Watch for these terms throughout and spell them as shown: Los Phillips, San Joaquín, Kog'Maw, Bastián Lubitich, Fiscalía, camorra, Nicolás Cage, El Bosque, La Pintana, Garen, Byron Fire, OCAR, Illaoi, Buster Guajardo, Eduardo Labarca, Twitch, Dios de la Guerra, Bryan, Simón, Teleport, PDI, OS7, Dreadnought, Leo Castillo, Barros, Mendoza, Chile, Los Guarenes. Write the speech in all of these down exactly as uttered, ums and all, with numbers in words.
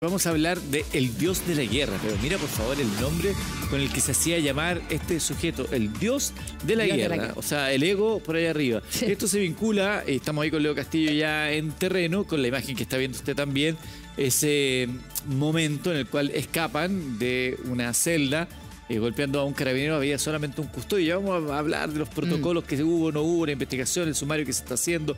Vamos a hablar de El Dios de la Guerra, pero mira por favor el nombre con el que se hacía llamar este sujeto, el Dios de la, Dios guerra, de la guerra, o sea, el ego por ahí arriba. Sí. Esto se vincula, estamos ahí con Leo Castillo ya en terreno, con la imagen que está viendo usted también, ese momento en el cual escapan de una celda, eh, golpeando a un carabinero, había solamente un custodio. Ya vamos a hablar de los protocolos mm. que hubo, no hubo, la investigación, el sumario que se está haciendo.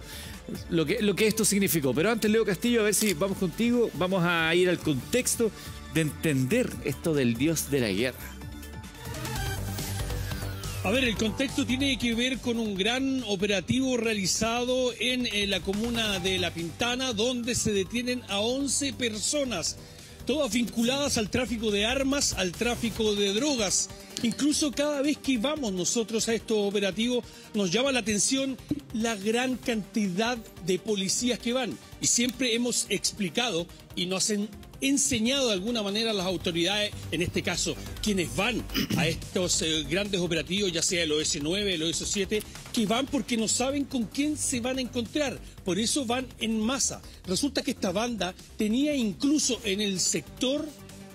Lo que, lo que esto significó. Pero antes, Leo Castillo, a ver si vamos contigo. Vamos a ir al contexto de entender esto del Dios de la Guerra. A ver, el contexto tiene que ver con un gran operativo realizado en eh, la comuna de La Pintana, donde se detienen a once personas, todas vinculadas al tráfico de armas, al tráfico de drogas. Incluso cada vez que vamos nosotros a estos operativos, nos llama la atención la gran cantidad de policías que van. Y siempre hemos explicado y nos han enseñado de alguna manera a las autoridades, en este caso, quienes van a estos eh, grandes operativos, ya sea el O S nueve, el O S siete, que van porque no saben con quién se van a encontrar. Por eso van en masa. Resulta que esta banda tenía incluso en el sector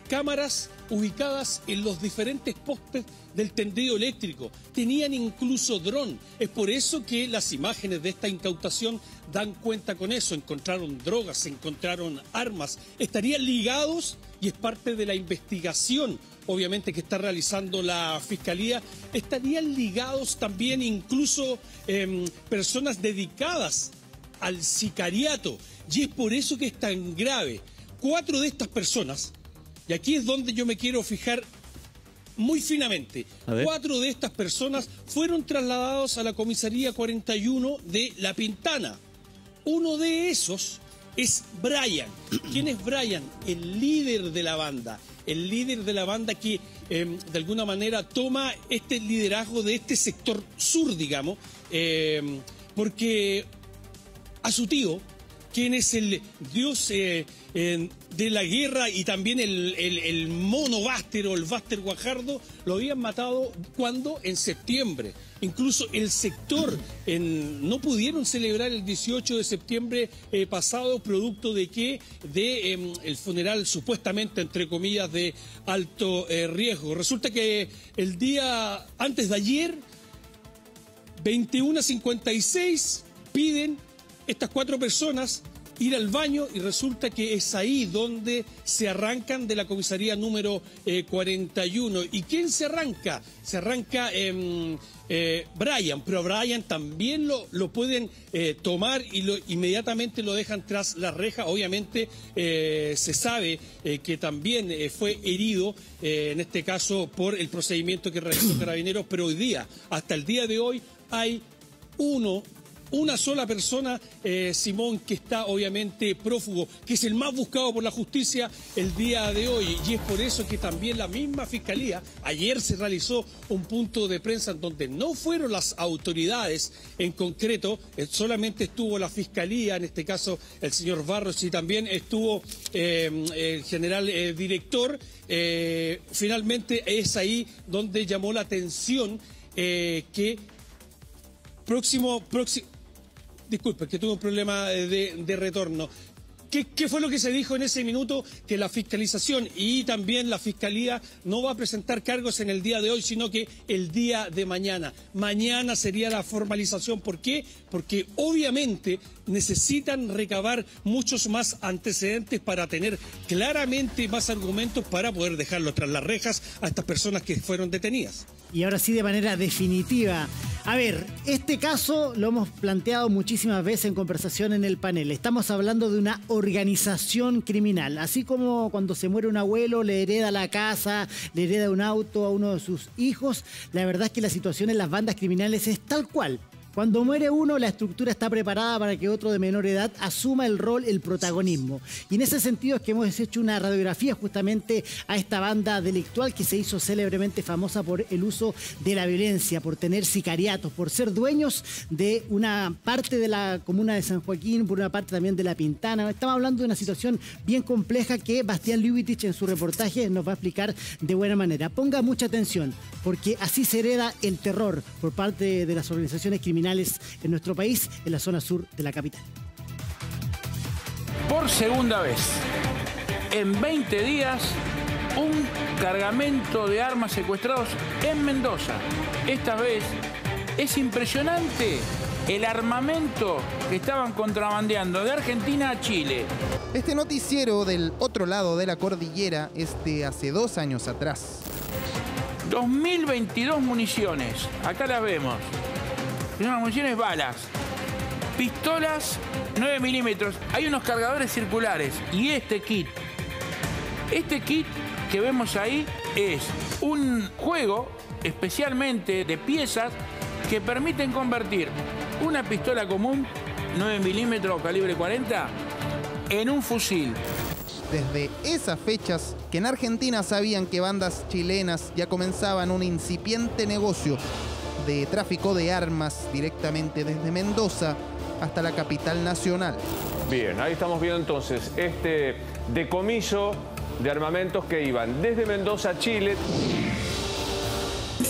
cámaras ubicadas en los diferentes postes del tendido eléctrico. Tenían incluso dron. Es por eso que las imágenes de esta incautación dan cuenta con eso. Encontraron drogas, encontraron armas. Estarían ligados y es parte de la investigación, obviamente, que está realizando la Fiscalía. Estarían ligados también incluso eh, personas dedicadas al sicariato. Y es por eso que es tan grave. Cuatro de estas personas... Y aquí es donde yo me quiero fijar muy finamente. Cuatro de estas personas fueron trasladados a la comisaría cuarenta y uno de La Pintana. Uno de esos es Bryan. ¿Quién es Bryan? El líder de la banda. El líder de la banda que eh, de alguna manera toma este liderazgo de este sector sur, digamos. Eh, porque a su tío, quien es el dios... Eh, eh, de la guerra y también el, el, el mono Baster o el Buster Guajardo lo habían matado cuando en septiembre. Incluso el sector en, no pudieron celebrar el dieciocho de septiembre eh, pasado, producto de que de eh, el funeral supuestamente, entre comillas, de alto eh, riesgo. Resulta que el día antes de ayer, veintiuno cincuenta y seis, piden estas cuatro personas ir al baño y resulta que es ahí donde se arrancan de la comisaría número eh, cuarenta y uno. ¿Y quién se arranca? Se arranca eh, eh, Bryan, pero Bryan también lo, lo pueden eh, tomar y lo, inmediatamente lo dejan tras la reja. Obviamente eh, se sabe eh, que también eh, fue herido, eh, en este caso por el procedimiento que realizó Carabineros, pero hoy día, hasta el día de hoy, hay uno... Una sola persona, eh, Simón, que está obviamente prófugo, que es el más buscado por la justicia el día de hoy. Y es por eso que también la misma Fiscalía, ayer se realizó un punto de prensa en donde no fueron las autoridades en concreto, eh, solamente estuvo la Fiscalía, en este caso el señor Barros, y también estuvo eh, el general eh, director. Eh, finalmente es ahí donde llamó la atención eh, que próximo... próximo... Disculpe, que tuve un problema de, de retorno. ¿Qué, ¿Qué fue lo que se dijo en ese minuto? Que la fiscalización y también la Fiscalía no va a presentar cargos en el día de hoy, sino que el día de mañana. Mañana sería la formalización. ¿Por qué? Porque obviamente necesitan recabar muchos más antecedentes para tener claramente más argumentos para poder dejarlo tras las rejas a estas personas que fueron detenidas. Y ahora sí, de manera definitiva. A ver, este caso lo hemos planteado muchísimas veces en conversación en el panel. Estamos hablando de una organización criminal. Así como cuando se muere un abuelo, le hereda la casa, le hereda un auto a uno de sus hijos. La verdad es que la situación en las bandas criminales es tal cual. Cuando muere uno, la estructura está preparada para que otro de menor edad asuma el rol, el protagonismo. Y en ese sentido es que hemos hecho una radiografía justamente a esta banda delictual que se hizo célebremente famosa por el uso de la violencia, por tener sicariatos, por ser dueños de una parte de la comuna de San Joaquín, por una parte también de La Pintana. Estamos hablando de una situación bien compleja que Bastián Lubitich en su reportaje nos va a explicar de buena manera. Ponga mucha atención, porque así se hereda el terror por parte de las organizaciones criminales en nuestro país, en la zona sur de la capital. Por segunda vez, en veinte días un cargamento de armas secuestrados en Mendoza. Esta vez es impresionante el armamento que estaban contrabandeando de Argentina a Chile. Este noticiero del otro lado de la cordillera es de hace dos años atrás. dos mil veintidós municiones, acá las vemos. Unas municiones balas, pistolas nueve milímetros, hay unos cargadores circulares y este kit. Este kit que vemos ahí es un juego especialmente de piezas que permiten convertir una pistola común nueve milímetros calibre cuarenta en un fusil. Desde esas fechas que en Argentina sabían que bandas chilenas ya comenzaban un incipiente negocio de tráfico de armas directamente desde Mendoza hasta la capital nacional. Bien, ahí estamos viendo entonces este decomiso de armamentos que iban desde Mendoza a Chile.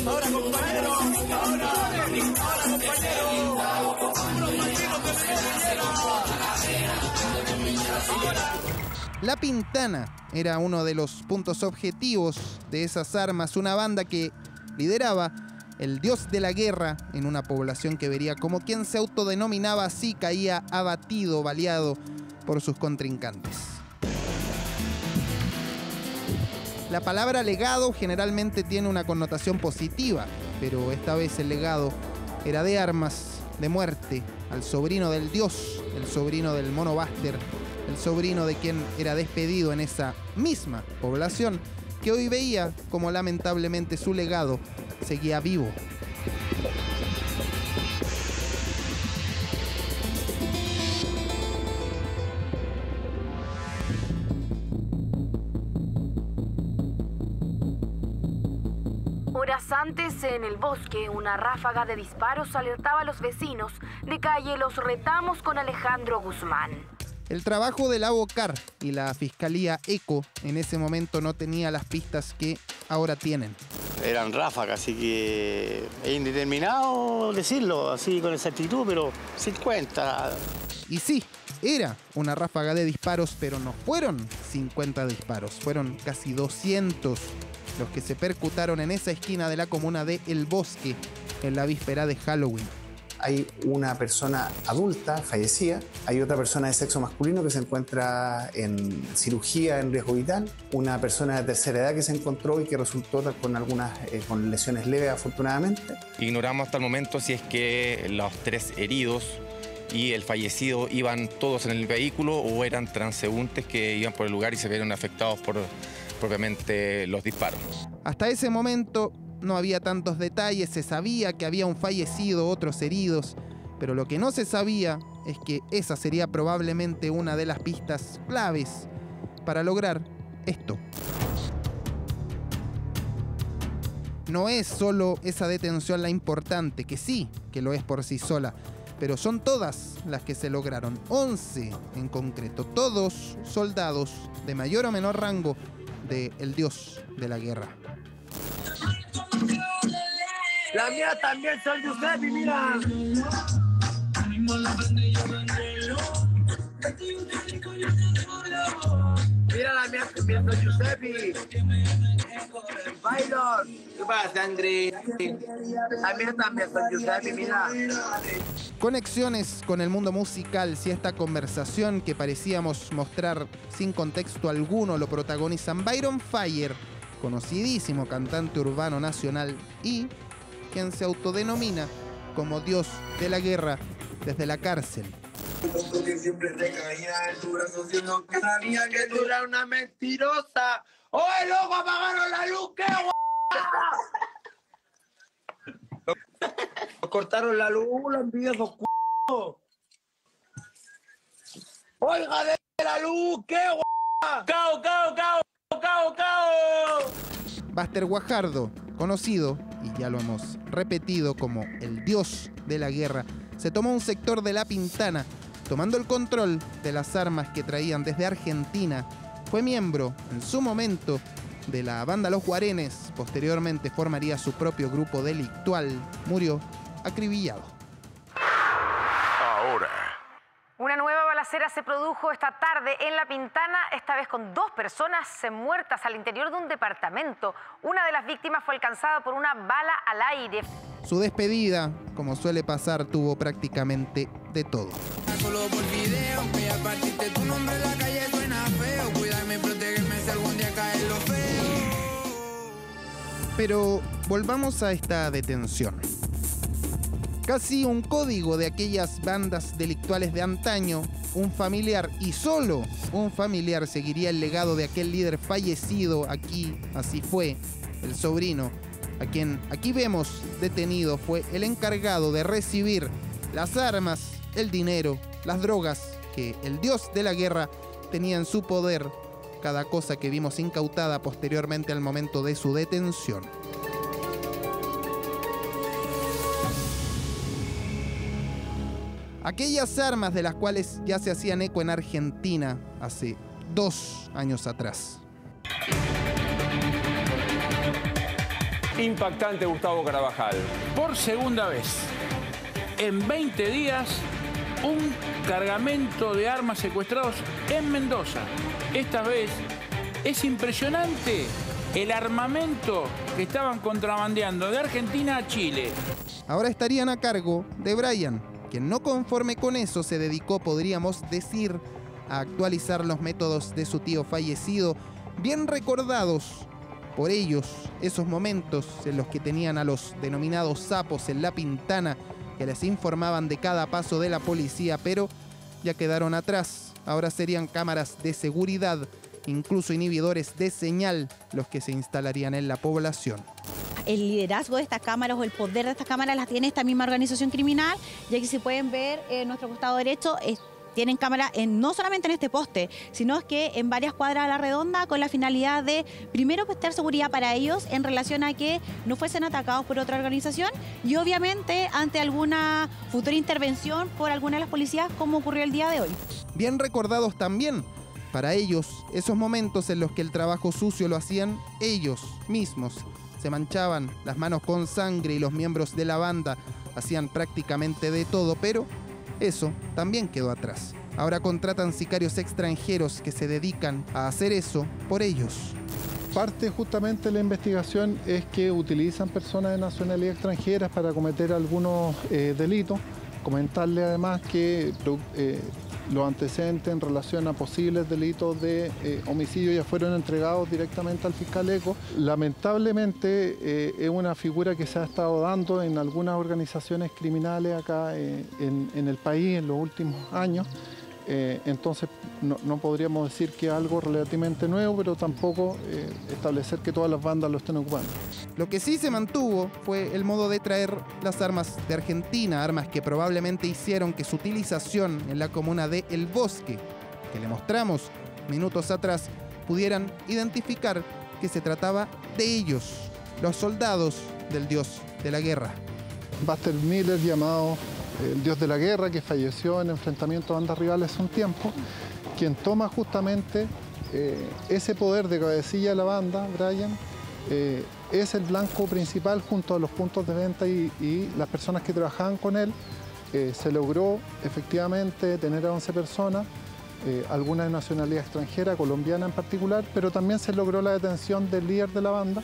Ahora compañeros, ahora, ahora compañeros, La Pintana era uno de los puntos objetivos de esas armas, una banda que lideraba el Dios de la Guerra en una población que vería como quien se autodenominaba así caía abatido, baleado por sus contrincantes. La palabra legado generalmente tiene una connotación positiva, pero esta vez el legado era de armas, de muerte, al sobrino del Dios, el sobrino del mono Baster, el sobrino de quien era despedido en esa misma población que hoy veía como lamentablemente su legado seguía vivo. Horas antes, en El Bosque, una ráfaga de disparos alertaba a los vecinos de calle Los Retamos con Alejandro Guzmán. El trabajo de la OCAR y la Fiscalía ECO en ese momento no tenía las pistas que ahora tienen. Eran ráfagas, así que es indeterminado decirlo así con exactitud, pero cincuenta. Y sí, era una ráfaga de disparos, pero no fueron cincuenta disparos, fueron casi doscientos los que se percutaron en esa esquina de la comuna de El Bosque en la víspera de Halloween. Hay una persona adulta, fallecida, hay otra persona de sexo masculino que se encuentra en cirugía, en riesgo vital, una persona de tercera edad que se encontró y que resultó con algunas eh, con lesiones leves, afortunadamente. Ignoramos hasta el momento si es que los tres heridos y el fallecido iban todos en el vehículo o eran transeúntes que iban por el lugar y se vieron afectados por propiamente los disparos. Hasta ese momento no había tantos detalles, se sabía que había un fallecido, otros heridos, pero lo que no se sabía es que esa sería probablemente una de las pistas claves para lograr esto. No es solo esa detención la importante, que sí, que lo es por sí sola, pero son todas las que se lograron, once en concreto, todos soldados de mayor o menor rango de el Dios de la Guerra. La mía también soy de usted y mira. Mira la mía también soy de usted y... Byron. ¿Qué pasa, André? La mía también soy de usted y mira. Conexiones con el mundo musical. Si esta conversación que parecíamos mostrar sin contexto alguno lo protagonizan Byron Fire, conocidísimo cantante urbano nacional, y quien se autodenomina como Dios de la Guerra desde la cárcel. Que siempre te caía en tu brazo, siendo que sabía que tú eras una mentirosa. ¡Oye, loco, apagaron la luz! ¡Qué guapa! Nos cortaron la luz, la envidia esos c***os. ¡Oiga, de la luz! ¡Qué guapa! ¡Cao, cao, cao, cao, cao! Buster Guajardo, conocido, y ya lo hemos repetido, como el Dios de la Guerra, se tomó un sector de La Pintana, tomando el control de las armas que traían desde Argentina. Fue miembro, en su momento, de la banda Los Guarenes. Posteriormente formaría su propio grupo delictual. Murió acribillado. Ahora. Una nueva balacera balacera se produjo esta tarde en La Pintana, esta vez con dos personas muertas al interior de un departamento. Una de las víctimas fue alcanzada por una bala al aire. Su despedida, como suele pasar, tuvo prácticamente de todo. Pero volvamos a esta detención. Casi un código de aquellas bandas delictuales de antaño, un familiar y solo un familiar seguiría el legado de aquel líder fallecido aquí, así fue, el sobrino, a quien aquí vemos detenido, fue el encargado de recibir las armas, el dinero, las drogas que el Dios de la Guerra tenía en su poder, cada cosa que vimos incautada posteriormente al momento de su detención. Aquellas armas de las cuales ya se hacían eco en Argentina hace dos años atrás. Impactante, Gustavo Carabajal. Por segunda vez, en veinte días, un cargamento de armas secuestrados en Mendoza. Esta vez es impresionante el armamento que estaban contrabandeando de Argentina a Chile. Ahora estarían a cargo de Bryan, quien no conforme con eso se dedicó, podríamos decir, a actualizar los métodos de su tío fallecido, bien recordados por ellos, esos momentos en los que tenían a los denominados sapos en La Pintana, que les informaban de cada paso de la policía, pero ya quedaron atrás. Ahora serían cámaras de seguridad, incluso inhibidores de señal, los que se instalarían en la población. El liderazgo de estas cámaras o el poder de estas cámaras las tiene esta misma organización criminal, ya que si pueden ver en eh, nuestro costado derecho, eh, tienen cámaras no solamente en este poste, sino que en varias cuadras a la redonda, con la finalidad de primero prestar seguridad para ellos en relación a que no fuesen atacados por otra organización y obviamente ante alguna futura intervención por alguna de las policías, como ocurrió el día de hoy. Bien recordados también para ellos esos momentos en los que el trabajo sucio lo hacían ellos mismos. Se manchaban las manos con sangre y los miembros de la banda hacían prácticamente de todo, pero eso también quedó atrás. Ahora contratan sicarios extranjeros que se dedican a hacer eso por ellos. Parte justamente de la investigación es que utilizan personas de nacionalidad extranjera para cometer algunos eh, delitos. Comentarle además que eh, los antecedentes en relación a posibles delitos de eh, homicidio ya fueron entregados directamente al fiscal Eco. Lamentablemente eh, es una figura que se ha estado dando en algunas organizaciones criminales acá eh, en, en el país en los últimos años. Eh, entonces no, no podríamos decir que es algo relativamente nuevo, pero tampoco eh, establecer que todas las bandas lo estén ocupando. Lo que sí se mantuvo fue el modo de traer las armas de Argentina, armas que probablemente hicieron que su utilización en la comuna de El Bosque, que le mostramos minutos atrás, pudieran identificar que se trataba de ellos, los soldados del Dios de la Guerra. Baster Miller, llamado el Dios de la Guerra, que falleció en enfrentamiento a bandas rivales hace un tiempo, quien toma justamente eh, ese poder de cabecilla de la banda, Bryan, eh, es el blanco principal junto a los puntos de venta y, y las personas que trabajaban con él. Eh, se logró efectivamente tener a once personas, eh, algunas de nacionalidad extranjera, colombiana en particular, pero también se logró la detención del líder de la banda,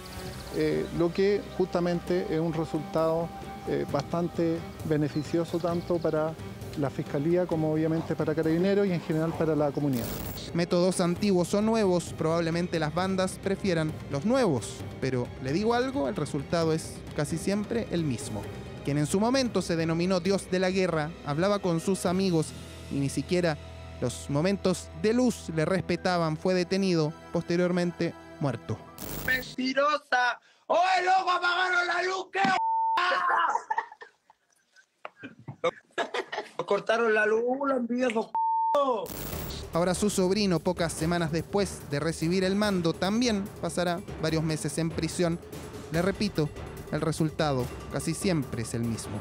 eh, lo que justamente es un resultado Eh, bastante beneficioso tanto para la Fiscalía como obviamente para Carabineros y en general para la comunidad. Métodos antiguos o nuevos, probablemente las bandas prefieran los nuevos, pero le digo algo, el resultado es casi siempre el mismo. Quien en su momento se denominó Dios de la Guerra, hablaba con sus amigos y ni siquiera los momentos de luz le respetaban, fue detenido, posteriormente muerto. ¡Mentirosa! ¡Oye, loco, apagaron la luz! ¿Qué? Cortaron la luz, la envidioso. Ahora su sobrino, pocas semanas después de recibir el mando, también pasará varios meses en prisión. Le repito, el resultado casi siempre es el mismo.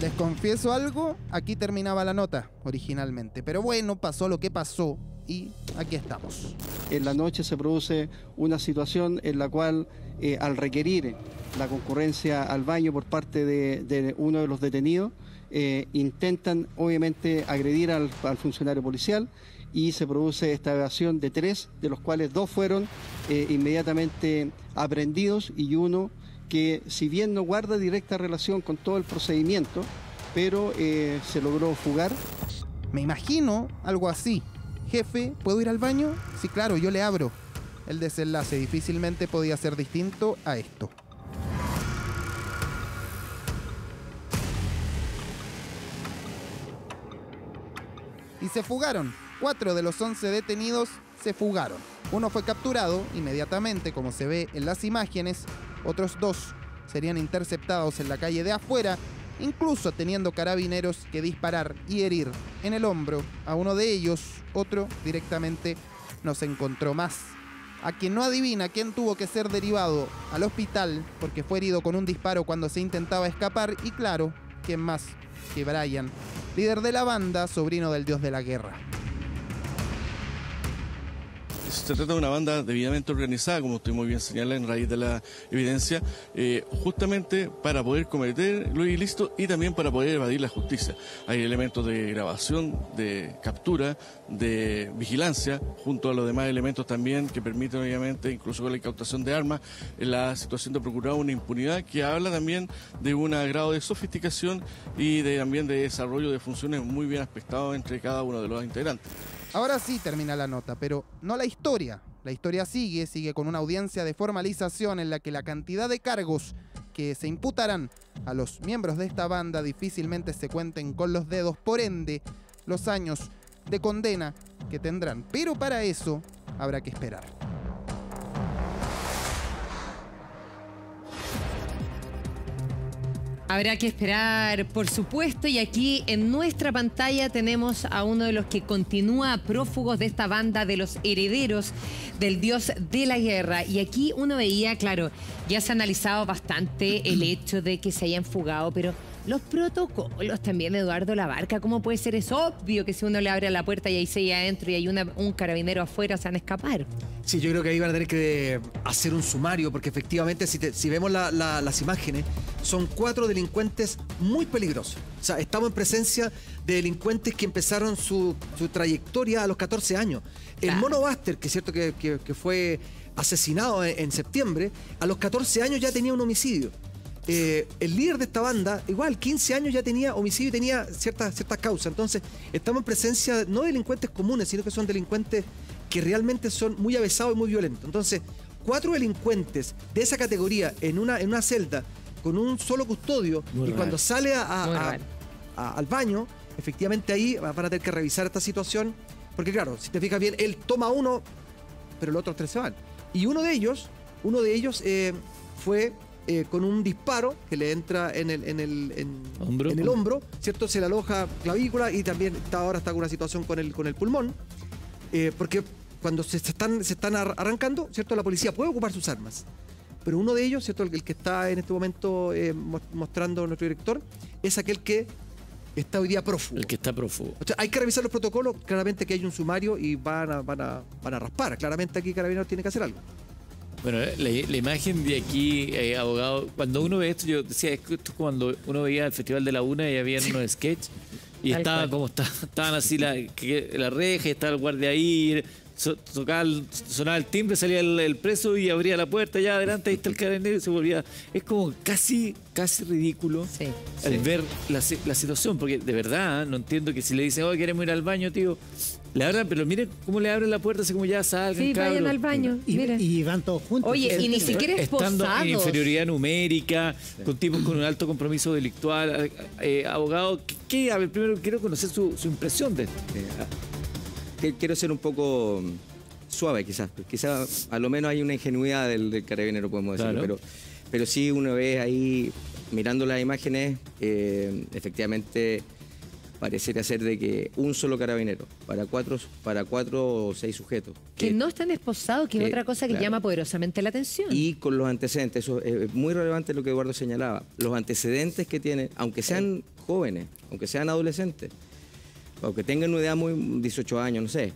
Les confieso algo, aquí terminaba la nota originalmente, pero bueno, pasó lo que pasó y aquí estamos. En la noche se produce una situación en la cual, eh, al requerir la concurrencia al baño por parte de, de uno de los detenidos, eh, intentan obviamente agredir al, al funcionario policial y se produce esta evasión de tres, de los cuales dos fueron eh, inmediatamente aprehendidos y uno que, si bien no guarda directa relación con todo el procedimiento, pero eh, se logró fugar. Me imagino algo así. Jefe, ¿puedo ir al baño? Sí, claro, yo le abro. El desenlace difícilmente podía ser distinto a esto. Y se fugaron. Cuatro de los once detenidos se fugaron. Uno fue capturado inmediatamente, como se ve en las imágenes. Otros dos serían interceptados en la calle de afuera, incluso teniendo carabineros que disparar y herir en el hombro a uno de ellos. Otro directamente no se encontró más. A quien no adivina quién tuvo que ser derivado al hospital porque fue herido con un disparo cuando se intentaba escapar. Y claro, ¿quién más que Bryan, líder de la banda, sobrino del Dios de la Guerra? Se trata de una banda debidamente organizada, como usted muy bien señala, en raíz de la evidencia, eh, justamente para poder cometer lo ilícito y también para poder evadir la justicia. Hay elementos de grabación, de captura, de vigilancia, junto a los demás elementos también que permiten, obviamente, incluso con la incautación de armas, la situación de procurar una impunidad que habla también de un grado de sofisticación y de, también de desarrollo de funciones muy bien aspectado entre cada uno de los integrantes. Ahora sí termina la nota, pero no la historia. La historia sigue, sigue con una audiencia de formalización en la que la cantidad de cargos que se imputarán a los miembros de esta banda difícilmente se cuenten con los dedos, por ende, los años de condena que tendrán. Pero para eso habrá que esperar. Habrá que esperar, por supuesto, y aquí en nuestra pantalla tenemos a uno de los que continúa prófugos de esta banda de los herederos del Dios de la Guerra. Y aquí uno veía, claro, ya se ha analizado bastante el hecho de que se hayan fugado, pero los protocolos también, Eduardo Labarca, ¿cómo puede ser? Es obvio que si uno le abre la puerta y hay seis adentro y hay una, un carabinero afuera, se van a escapar. Sí, yo creo que ahí van a tener que hacer un sumario, porque efectivamente, si, te, si vemos la, la, las imágenes, son cuatro delincuentes muy peligrosos. O sea, estamos en presencia de delincuentes que empezaron su, su trayectoria a los catorce años. El claro. mono Baster, que es cierto que, que, que fue asesinado en, en septiembre, a los catorce años ya tenía un homicidio. Eh, el líder de esta banda, igual, quince años ya tenía homicidio y tenía ciertas ciertas causas. Entonces, estamos en presencia no de delincuentes comunes, sino que son delincuentes que realmente son muy avesados y muy violentos. Entonces, cuatro delincuentes de esa categoría en una, en una celda con un solo custodio, muy y raro. Cuando sale a, a, a, a, al baño, efectivamente ahí van a tener que revisar esta situación, porque claro, si te fijas bien, él toma uno, pero los otros tres se van. Y uno de ellos, uno de ellos eh, fue... Eh, con un disparo que le entra en el, en el, en, ¿Hombro? En el hombro, ¿cierto? Se le aloja clavícula y también está, ahora está con una situación con el, con el pulmón, eh, porque cuando se, se, están, se están arrancando, ¿cierto? La policía puede ocupar sus armas, pero uno de ellos, ¿cierto? El, el que está en este momento eh, mostrando nuestro director, es aquel que está hoy día prófugo. El que está prófugo. O sea, hay que revisar los protocolos, claramente que hay un sumario y van a, van a, van a raspar, claramente aquí Carabineros tiene que hacer algo. Bueno, la, la imagen de aquí, eh, abogado, cuando uno ve esto, yo decía, esto cuando uno veía el Festival de la Una y había unos sketches y estaban como está, estaban así la, que, la reja, y estaba el guardia ahí, so, tocaba, sonaba el timbre, salía el, el preso y abría la puerta allá adelante, ahí está el carabinero y se volvía. Es como casi, casi ridículo sí, al sí. ver la, la situación, porque de verdad ¿eh? no entiendo que si le dicen, oh, queremos ir al baño, tío. La verdad, pero miren cómo le abren la puerta, así como ya salgan, sí, cabros. Vayan al baño, y, y van todos juntos. Oye, y ni siquiera esposados. Estando en inferioridad numérica, sí. con tipos con un alto compromiso delictual, eh, abogado, ¿qué? A ver, primero quiero conocer su, su impresión de esto. Eh, quiero ser un poco suave, quizás. Quizás a lo menos hay una ingenuidad del, del carabinero, podemos decirlo. Claro. Pero, pero sí, una vez ahí, mirando las imágenes, eh, efectivamente... parecería ser de que un solo carabinero para cuatro, para cuatro o seis sujetos. Que, que no están esposados, que es eh, otra cosa que claro. llama poderosamente la atención. Y con los antecedentes, eso es muy relevante lo que Eduardo señalaba, los antecedentes que tienen, aunque sean sí. jóvenes, aunque sean adolescentes, aunque tengan una edad muy dieciocho años, no sé,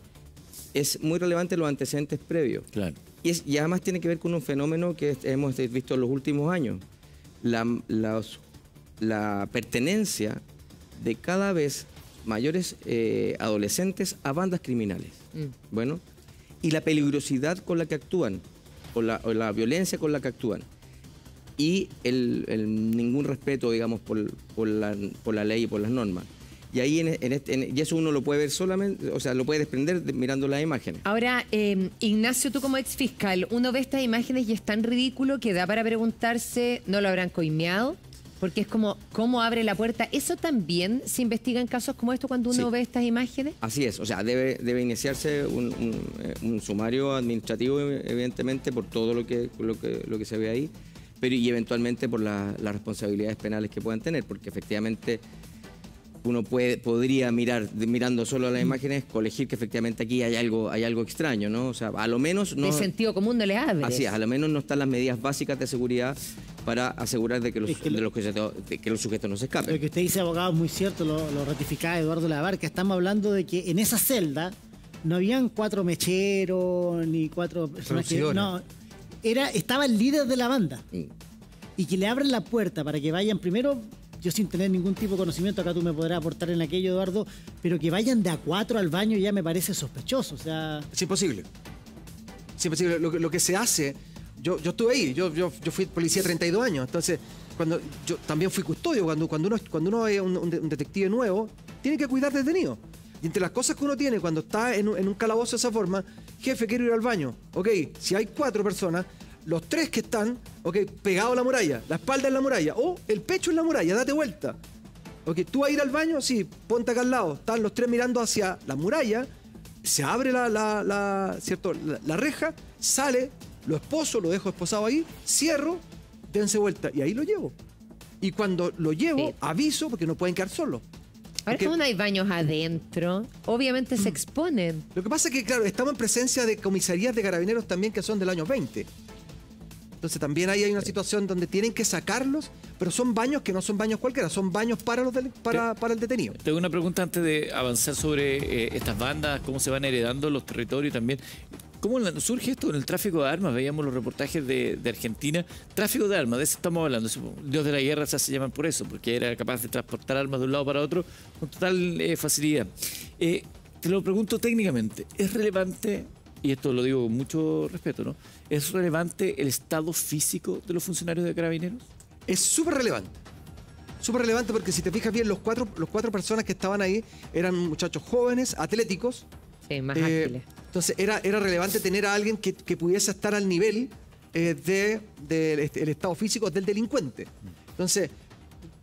es muy relevante los antecedentes previos. Claro. Y, es, y además tiene que ver con un fenómeno que hemos visto en los últimos años, la, la, la pertenencia de cada vez mayores eh, adolescentes a bandas criminales. Mm. Bueno, y la peligrosidad con la que actúan, o la, o la violencia con la que actúan. Y el, el ningún respeto, digamos, por, por, la, por la ley y por las normas. Y ahí en, en este, en, y eso uno lo puede ver solamente, o sea, lo puede desprender de, mirando las imágenes. Ahora, eh, Ignacio, tú como ex fiscal, uno ve estas imágenes y es tan ridículo que da para preguntarse, ¿no lo habrán coimeado? Porque es como, ¿cómo abre la puerta? ¿Eso también se investiga en casos como esto cuando uno sí. ve estas imágenes? Así es, o sea, debe, debe iniciarse un, un, un sumario administrativo, evidentemente, por todo lo que, lo que, lo que se ve ahí, pero y eventualmente por la, las responsabilidades penales que puedan tener, porque efectivamente uno puede, podría mirar, mirando solo a las imágenes, colegir que efectivamente aquí hay algo, hay algo extraño, ¿no? O sea, a lo menos no... De sentido común no le abre. Así es, a lo menos no están las medidas básicas de seguridad para asegurar de que los, es que de los, de que los sujetos no se escapen. Lo que usted dice, abogado, es muy cierto, lo, lo ratificaba Eduardo Labarca. Estamos hablando de que en esa celda no habían cuatro mecheros ni cuatro personas que... No, era, estaba el líder de la banda. Mm. Y que le abren la puerta para que vayan primero... Yo sin tener ningún tipo de conocimiento, acá tú me podrás aportar en aquello, Eduardo, pero que vayan de a cuatro al baño ya me parece sospechoso, o sea... Es imposible. Es imposible. Lo, lo que se hace... Yo, yo estuve ahí, yo, yo, yo fui policía treinta y dos años, entonces cuando yo también fui custodio. Cuando, cuando, uno, cuando uno es un, un detective nuevo, tiene que cuidar detenido. Y entre las cosas que uno tiene cuando está en un, en un calabozo de esa forma, jefe, quiero ir al baño. Ok, si hay cuatro personas... Los tres que están, ok, pegados a la muralla, la espalda en la muralla, o oh, el pecho en la muralla, date vuelta. Ok, tú vas a ir al baño, sí, ponte acá al lado. Están los tres mirando hacia la muralla, se abre la, la, la, ¿cierto? la, la reja, sale, lo esposo, lo dejo esposado ahí, cierro, dense vuelta, y ahí lo llevo. Y cuando lo llevo, sí. aviso, porque no pueden quedar solos. Ahora que no hay baños adentro, obviamente se exponen. Lo que pasa es que, claro, estamos en presencia de comisarías de carabineros también que son del año veinte. Entonces también ahí hay una situación donde tienen que sacarlos, pero son baños que no son baños cualquiera, son baños para los para, para el detenido. Tengo una pregunta antes de avanzar sobre eh, estas bandas, cómo se van heredando los territorios también. ¿Cómo surge esto en el tráfico de armas? Veíamos los reportajes de, de Argentina. Tráfico de armas, de eso estamos hablando. Dios de la Guerra ya se llaman por eso, porque era capaz de transportar armas de un lado para otro con total eh, facilidad. Eh, te lo pregunto técnicamente, ¿es relevante... y esto lo digo con mucho respeto, ¿no? ¿Es relevante el estado físico de los funcionarios de Carabineros? Es súper relevante. Súper relevante porque si te fijas bien, los cuatro, los cuatro personas que estaban ahí eran muchachos jóvenes, atléticos. Sí, más eh, ágiles. Entonces era, era relevante tener a alguien que, que pudiese estar al nivel eh, del de, de, el estado físico del delincuente. Entonces,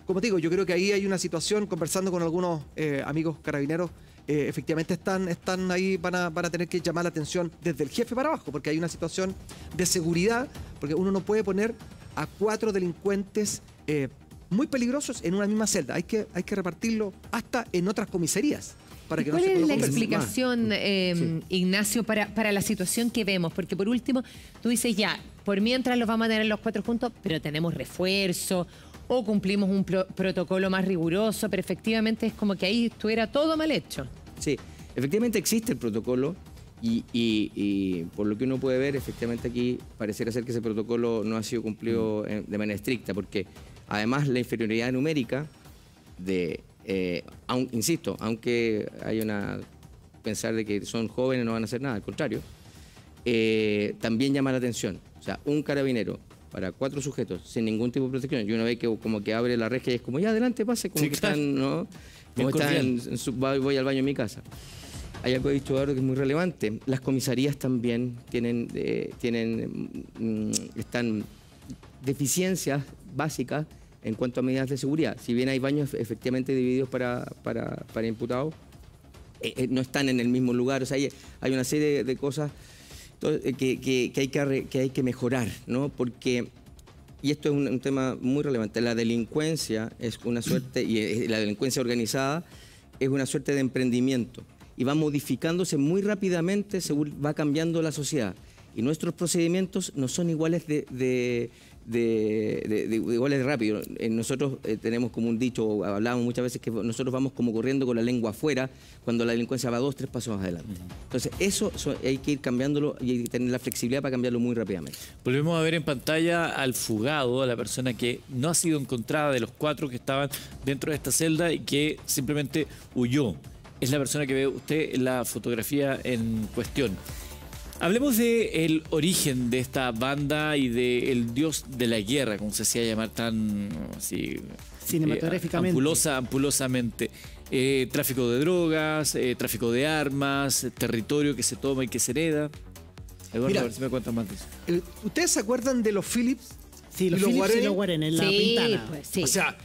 como te digo, yo creo que ahí hay una situación, conversando con algunos eh, amigos carabineros, Eh, efectivamente están, están ahí, van a, van a tener que llamar la atención desde el jefe para abajo, porque hay una situación de seguridad, porque uno no puede poner a cuatro delincuentes eh, muy peligrosos en una misma celda. Hay que, hay que repartirlo hasta en otras comisarías. Para que ¿Cuál no se es la explicación, eh, sí. Ignacio, para, para la situación que vemos? Porque por último, tú dices ya, por mientras los vamos a tener los cuatro juntos, pero tenemos refuerzo, o cumplimos un pro protocolo más riguroso, pero efectivamente es como que ahí estuviera todo mal hecho. Sí, efectivamente existe el protocolo y, y, y por lo que uno puede ver, efectivamente aquí pareciera ser que ese protocolo no ha sido cumplido en, de manera estricta, porque además la inferioridad numérica, de, eh, aun, insisto, aunque hay una pensar de que son jóvenes no van a hacer nada, al contrario, eh, también llama la atención. O sea, un carabinero para cuatro sujetos, sin ningún tipo de protección. Y uno ve que como que abre la reja y es como, ya, adelante, pase, como sí, que están, está. ¿no? Como están, en su, voy al baño en mi casa. Hay algo que he dicho, Eduardo, que es muy relevante. Las comisarías también tienen, eh, tienen mm, están deficiencias básicas en cuanto a medidas de seguridad. Si bien hay baños efectivamente divididos para, para, para imputados, eh, eh, no están en el mismo lugar. O sea, hay, hay una serie de, de cosas... Que, que, que, hay que, que hay que mejorar, ¿no? Porque, y esto es un, un tema muy relevante, la delincuencia es una suerte, y es, la delincuencia organizada es una suerte de emprendimiento y va modificándose muy rápidamente según va cambiando la sociedad. Y nuestros procedimientos no son iguales de, de, de, de, de, de goles rápidos. Nosotros eh, tenemos como un dicho, hablábamos muchas veces que nosotros vamos como corriendo con la lengua afuera cuando la delincuencia va dos, tres pasos más adelante. Entonces eso, eso hay que ir cambiándolo y hay que tener la flexibilidad para cambiarlo muy rápidamente. Volvemos a ver en pantalla al fugado, a la persona que no ha sido encontrada de los cuatro que estaban dentro de esta celda y que simplemente huyó. Es la persona que ve usted en la fotografía en cuestión. Hablemos del origen de esta banda y del Dios de la Guerra, como se hacía llamar tan así, cinematográficamente. Eh, ampulosa, ampulosamente. Eh, tráfico de drogas, eh, tráfico de armas, territorio que se toma y que se hereda. Eduardo, Mira, a ver si me cuentas más de eso. El, ¿Ustedes se acuerdan de los Phillips? Sí, los, los Phillips Guarenes? Y los Guarenes, en La sí, Pintana. Pues, sí. O sea,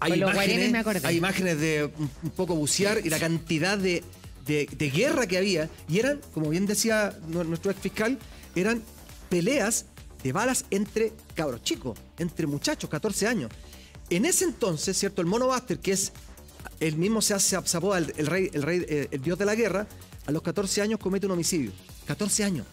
hay imágenes, me hay imágenes de un poco bucear y la cantidad de... De, de guerra que había, y eran, como bien decía nuestro ex fiscal, eran peleas de balas entre cabros chicos, entre muchachos, catorce años. En ese entonces, ¿cierto? El mono Baster, que es el mismo se hace apoda el, el rey, el rey, eh, el dios de la guerra, a los catorce años comete un homicidio. catorce años.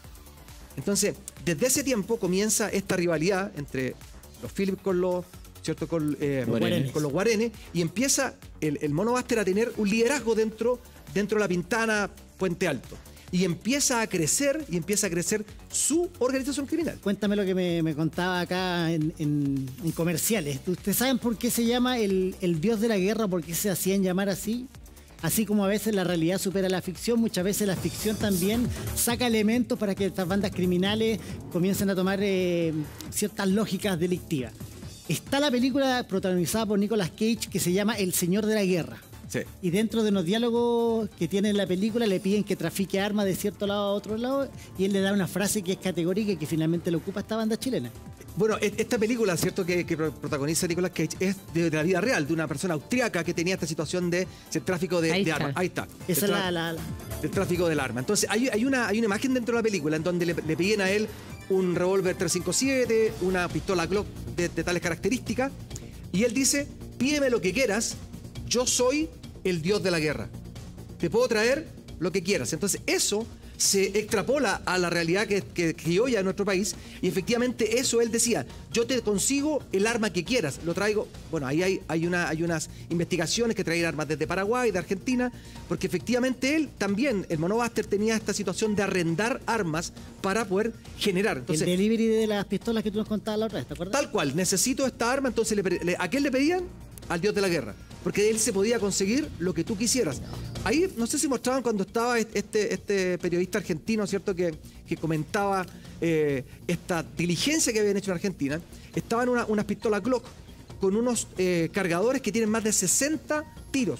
Entonces, desde ese tiempo comienza esta rivalidad entre los Phillips con los, ¿cierto? Con, eh, Guarenes. con los Guarenes, y empieza el, el mono Baster a tener un liderazgo dentro dentro de La Pintana, Puente Alto. Y empieza a crecer, y empieza a crecer su organización criminal. Cuéntame lo que me, me contaba acá en, en, en comerciales. ¿Ustedes saben por qué se llama el, el Dios de la Guerra? ¿Por qué se hacían llamar así? Así como a veces la realidad supera la ficción, muchas veces la ficción también saca elementos para que estas bandas criminales comiencen a tomar eh, ciertas lógicas delictivas. Está la película protagonizada por Nicolás Cage que se llama El Señor de la Guerra. Sí. Y dentro de unos diálogos que tiene en la película le piden que trafique armas de cierto lado a otro lado y él le da una frase que es categórica y que finalmente lo ocupa esta banda chilena. Bueno, esta película, ¿cierto?, que, que protagoniza Nicolas Cage es de, de la vida real, de una persona austriaca que tenía esta situación de ese tráfico de, de armas. Ahí está. Esa es la, la, la... El tráfico del arma. Entonces hay, hay, una, hay una imagen dentro de la película en donde le, le piden a él un revólver tres cinco siete, una pistola Glock de, de tales características y él dice, pídeme lo que quieras, yo soy el dios de la guerra. Te puedo traer lo que quieras. Entonces eso se extrapola a la realidad que, que, que hoy hay en nuestro país. Y efectivamente eso él decía, yo te consigo el arma que quieras. Lo traigo. Bueno, ahí hay, hay, una, hay unas investigaciones que traen armas desde Paraguay, de Argentina. Porque efectivamente él también, el mono Baster, tenía esta situación de arrendar armas para poder generar. Entonces, el delivery de las pistolas que tú nos contabas la otra vez, ¿te acuerdas? Tal cual, necesito esta arma. Entonces, le, le, ¿a quién le pedían? Al dios de la guerra, porque él se podía conseguir lo que tú quisieras. Ahí, no sé si mostraban cuando estaba este, este periodista argentino, ¿cierto?, que, que comentaba eh, esta diligencia que habían hecho en Argentina, estaban una, unas pistolas Glock con unos eh, cargadores que tienen más de sesenta tiros,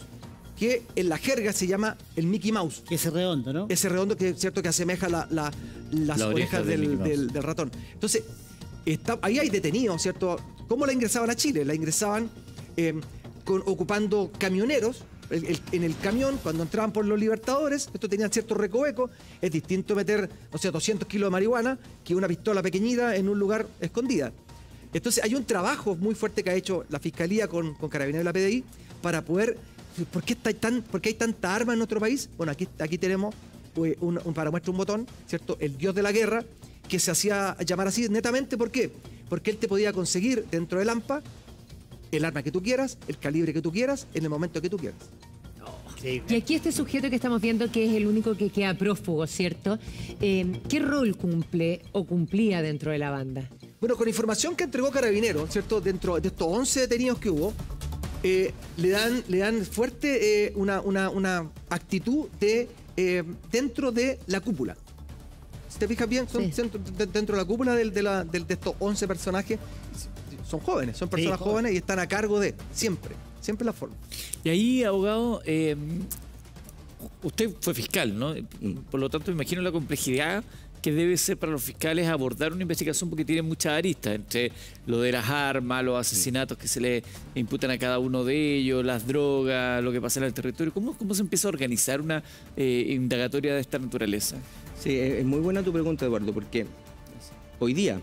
que en la jerga se llama el Mickey Mouse. Ese redondo, ¿no? Ese redondo que, ¿cierto?, que asemeja la, la, las la oreja orejas del, del, del, del ratón. Entonces, está, ahí hay detenidos, ¿cierto? ¿Cómo la ingresaban a Chile? La ingresaban... Eh, con, ocupando camioneros el, el, en el camión cuando entraban por los Libertadores. Esto tenía cierto recoveco. Es distinto meter, o sea, doscientos kilos de marihuana que una pistola pequeñita en un lugar escondida. Entonces hay un trabajo muy fuerte que ha hecho la Fiscalía con, con Carabineros y la P D I para poder... ¿Por qué, está tan, ¿por qué hay tanta arma en nuestro país? Bueno, aquí, aquí tenemos un, un, para muestra un botón, ¿cierto? El dios de la guerra, que se hacía llamar así netamente. ¿Por qué? Porque él te podía conseguir dentro del AMPA el arma que tú quieras, el calibre que tú quieras, en el momento que tú quieras. Y aquí este sujeto que estamos viendo, que es el único que queda prófugo, ¿cierto? Eh, ¿Qué rol cumple o cumplía dentro de la banda? Bueno, con información que entregó Carabineros, ¿cierto? Dentro de estos once detenidos que hubo, eh, le, dan, le dan fuerte eh, una, una, una actitud de, eh, dentro de la cúpula. Si te fijas bien, son sí. dentro, dentro de la cúpula de, de, la, de, de estos once personajes... Son jóvenes, son personas sí, jóvenes. jóvenes y están a cargo de siempre, siempre la forma. Y ahí, abogado, eh, usted fue fiscal, ¿no? Por lo tanto, me imagino la complejidad que debe ser para los fiscales abordar una investigación porque tiene muchas aristas, entre lo de las armas, los asesinatos que se le imputan a cada uno de ellos, las drogas, lo que pasa en el territorio. ¿Cómo, cómo se empieza a organizar una eh, indagatoria de esta naturaleza? Sí, es muy buena tu pregunta, Eduardo, porque hoy día...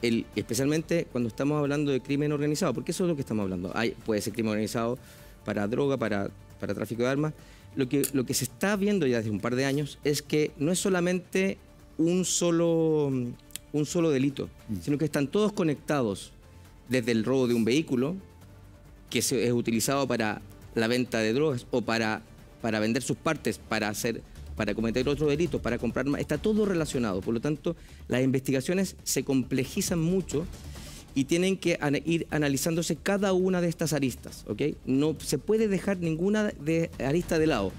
El, especialmente cuando estamos hablando de crimen organizado, porque eso es lo que estamos hablando. Hay, puede ser crimen organizado para droga, para, para tráfico de armas. Lo que, lo que se está viendo ya desde un par de años es que no es solamente un solo, un, un solo delito, mm. sino que están todos conectados desde el robo de un vehículo que se es utilizado para la venta de drogas o para, para vender sus partes, para hacer, para cometer otros delitos, para comprar más. Está todo relacionado. Por lo tanto, las investigaciones se complejizan mucho y tienen que an- ir analizándose cada una de estas aristas, ¿ok? No se puede dejar ninguna de arista de lado.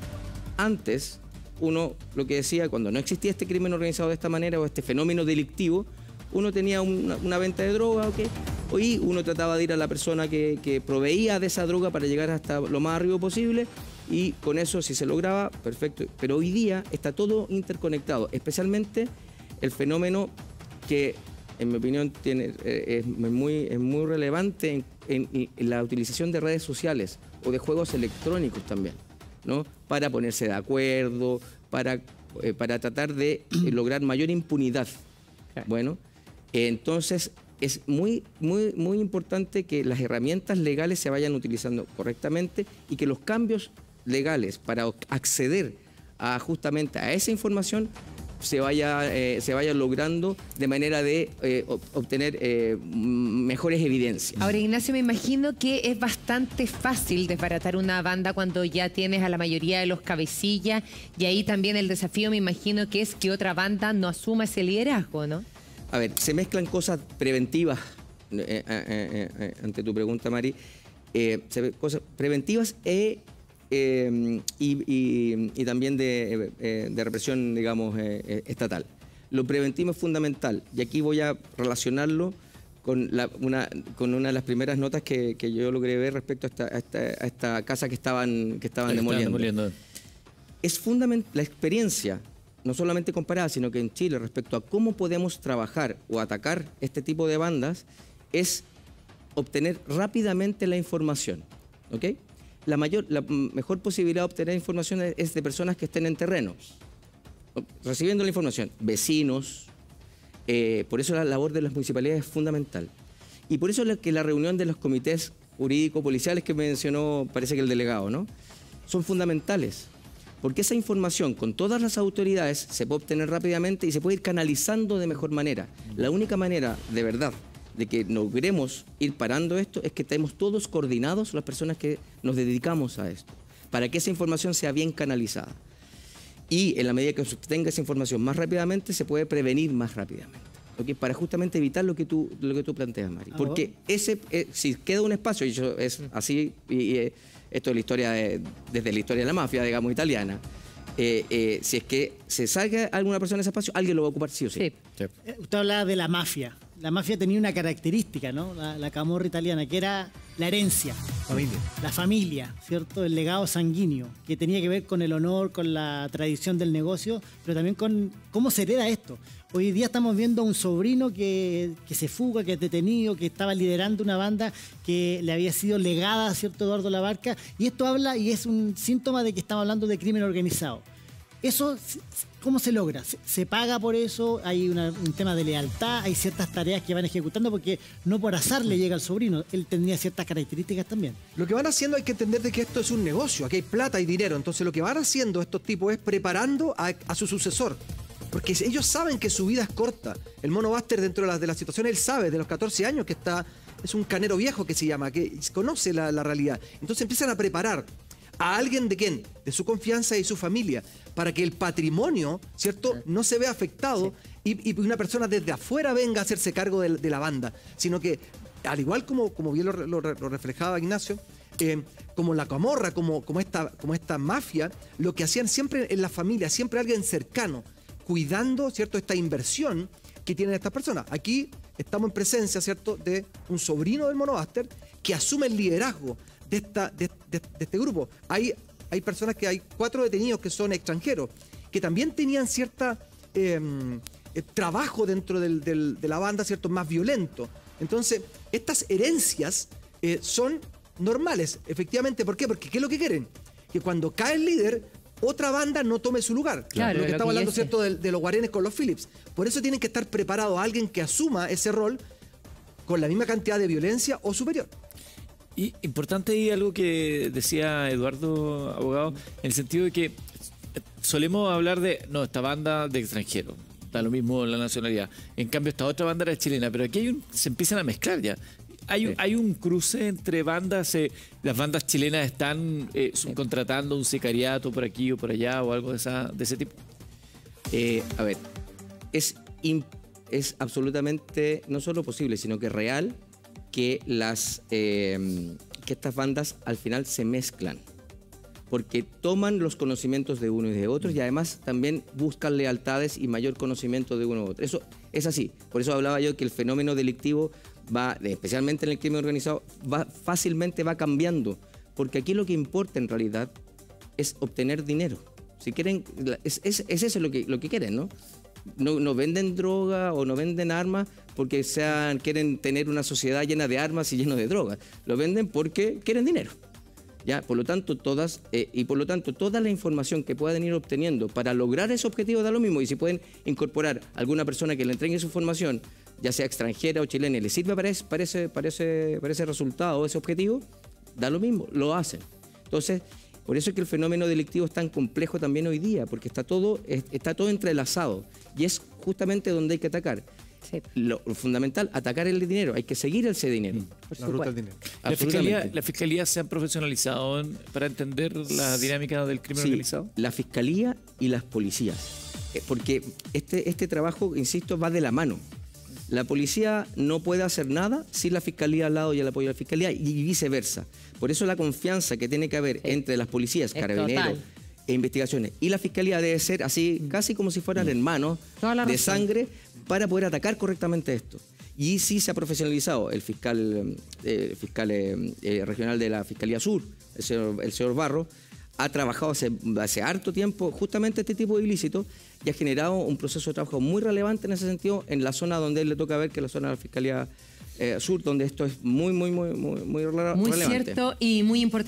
Antes, uno lo que decía, cuando no existía este crimen organizado de esta manera o este fenómeno delictivo, uno tenía una, una venta de droga, ¿ok? Y uno trataba de ir a la persona que, que proveía de esa droga para llegar hasta lo más arriba posible, y con eso, si se lograba, perfecto. Pero hoy día está todo interconectado, especialmente el fenómeno que, en mi opinión, tiene, es, muy, es muy relevante en, en, en la utilización de redes sociales o de juegos electrónicos también, ¿no? Para ponerse de acuerdo, para, eh, para tratar de lograr mayor impunidad. Bueno, eh, entonces... Es muy, muy, muy importante que las herramientas legales se vayan utilizando correctamente y que los cambios legales para acceder a, justamente a esa información se vaya, eh, se vaya logrando de manera de eh, obtener eh, mejores evidencias. Ahora, Ignacio, me imagino que es bastante fácil desbaratar una banda cuando ya tienes a la mayoría de los cabecillas, y ahí también el desafío, me imagino, que es que otra banda no asuma ese liderazgo, ¿no? A ver, se mezclan cosas preventivas, eh, eh, eh, eh, ante tu pregunta, Mari, eh, se, cosas preventivas e, eh, y, y, y también de, eh, de represión, digamos, eh, estatal. Lo preventivo es fundamental, y aquí voy a relacionarlo con, la, una, con una de las primeras notas que, que yo logré ver respecto a esta, a esta, a esta casa que estaban, que estaban demoliendo. demoliendo. Es fundamental la experiencia, no solamente comparada, sino que en Chile, respecto a cómo podemos trabajar o atacar este tipo de bandas, es obtener rápidamente la información, ¿ok? La, mayor, la mejor posibilidad de obtener información es de personas que estén en terreno, recibiendo la información, vecinos, eh, por eso la labor de las municipalidades es fundamental. Y por eso la, que la reunión de los comités jurídico-policiales que mencionó, parece que el delegado, ¿no? Son fundamentales. Porque esa información con todas las autoridades se puede obtener rápidamente y se puede ir canalizando de mejor manera. La única manera, de verdad, de que logremos ir parando esto es que estemos todos coordinados, las personas que nos dedicamos a esto, para que esa información sea bien canalizada. Y en la medida que se obtenga esa información más rápidamente, se puede prevenir más rápidamente. ¿Okay? Para justamente evitar lo que tú, lo que tú planteas, Mari. Porque ese, eh, si queda un espacio, y yo, es así... Y, y, esto es la historia de, desde la historia de la mafia, digamos, italiana. Eh, eh, si es que se salga alguna persona de ese espacio, alguien lo va a ocupar sí o sí. sí. sí. Eh, usted hablaba de la mafia. La mafia tenía una característica, ¿no? La, la camorra italiana, que era la herencia. Familia. La familia, ¿cierto? El legado sanguíneo, que tenía que ver con el honor, con la tradición del negocio, pero también con cómo se hereda esto. Hoy día estamos viendo a un sobrino que, que se fuga, que es detenido, que estaba liderando una banda que le había sido legada, ¿cierto?, Eduardo Labarca. Y esto habla y es un síntoma de que estamos hablando de crimen organizado. Eso, ¿cómo se logra? ¿Se, se paga por eso? ¿Hay una, un tema de lealtad? ¿Hay ciertas tareas que van ejecutando? Porque no por azar le llega al sobrino. Él tenía ciertas características también. Lo que van haciendo, hay que entender de que esto es un negocio. Aquí hay plata y dinero. Entonces lo que van haciendo estos tipos es preparando a, a su sucesor. Porque ellos saben que su vida es corta. El mono Baster, dentro de la, de la situación, él sabe, de los catorce años que está... Es un canero viejo que se llama, que conoce la, la realidad. Entonces empiezan a preparar a alguien de quién, de su confianza y su familia, para que el patrimonio, ¿cierto?, no se vea afectado, sí. y, y una persona desde afuera venga a hacerse cargo de, de la banda. Sino que, al igual como, como bien lo, lo, lo reflejaba Ignacio, eh, como la camorra, como, como, esta, como esta mafia, lo que hacían siempre en la familia, siempre alguien cercano, cuidando, ¿cierto?, esta inversión que tienen estas personas. Aquí estamos en presencia, ¿cierto?, de un sobrino del mono Baster que asume el liderazgo de, esta, de, de, de este grupo. Hay, hay personas que hay cuatro detenidos que son extranjeros, que también tenían cierta eh, trabajo dentro del, del, de la banda, ¿cierto?, más violento. Entonces, estas herencias eh, son normales, efectivamente. ¿Por qué? Porque ¿qué es lo que quieren? Que cuando cae el líder, otra banda no tome su lugar. Claro, lo que estamos hablando, ¿cierto?, de, de los Guarenes con los Phillips. Por eso tienen que estar preparados a alguien que asuma ese rol con la misma cantidad de violencia o superior. Y importante ahí algo que decía Eduardo, abogado, en el sentido de que solemos hablar de, no, esta banda de extranjeros. está lo mismo la nacionalidad. En cambio, esta otra banda era chilena, pero aquí hay un, se empiezan a mezclar ya. Hay, sí. hay un cruce entre bandas, eh, las bandas chilenas están eh, subcontratando un sicariato por aquí o por allá o algo de, esa, de ese tipo. Eh, a ver, es, in, es absolutamente no solo posible, sino que real que, las, eh, que estas bandas al final se mezclan. Porque toman los conocimientos de uno y de otro y además también buscan lealtades y mayor conocimiento de uno u otro. Eso es así. Por eso hablaba yo que el fenómeno delictivo va, especialmente en el crimen organizado, va, fácilmente va cambiando. Porque aquí lo que importa en realidad es obtener dinero. Si quieren, es, es, es eso lo que, lo que quieren, ¿no? ¿no? No venden droga o no venden armas porque sean, quieren tener una sociedad llena de armas y llena de drogas. Lo venden porque quieren dinero. Ya, por lo tanto, todas, eh, y por lo tanto, toda la información que puedan ir obteniendo para lograr ese objetivo da lo mismo. Y si pueden incorporar a alguna persona que le entregue su información, ya sea extranjera o chilena, y le sirve para ese, para ese, para ese, para ese resultado, ese objetivo, da lo mismo, lo hacen. Entonces, por eso es que el fenómeno delictivo es tan complejo también hoy día, porque está todo, está todo entrelazado y es justamente donde hay que atacar. Sí. Lo, lo fundamental, atacar el dinero. Hay que seguir ese dinero. La ruta al dinero. La fiscalía, ¿La fiscalía se ha profesionalizado en, para entender la dinámica del crimen sí, organizado? La fiscalía y las policías. Porque este, este trabajo, insisto, va de la mano. La policía no puede hacer nada sin la fiscalía al lado y el apoyo de la fiscalía y viceversa. Por eso la confianza que tiene que haber entre las policías, es carabineros... Total. E investigaciones. Y la fiscalía debe ser así, casi como si fueran hermanos de sangre, para poder atacar correctamente esto. Y sí se ha profesionalizado el fiscal, eh, fiscal eh, eh, regional de la Fiscalía Sur, el señor, el señor Barros, ha trabajado hace, hace harto tiempo justamente este tipo de ilícitos y ha generado un proceso de trabajo muy relevante en ese sentido en la zona donde él le toca ver, que es la zona de la Fiscalía eh, Sur, donde esto es muy, muy, muy, muy, muy relevante. Muy cierto y muy importante.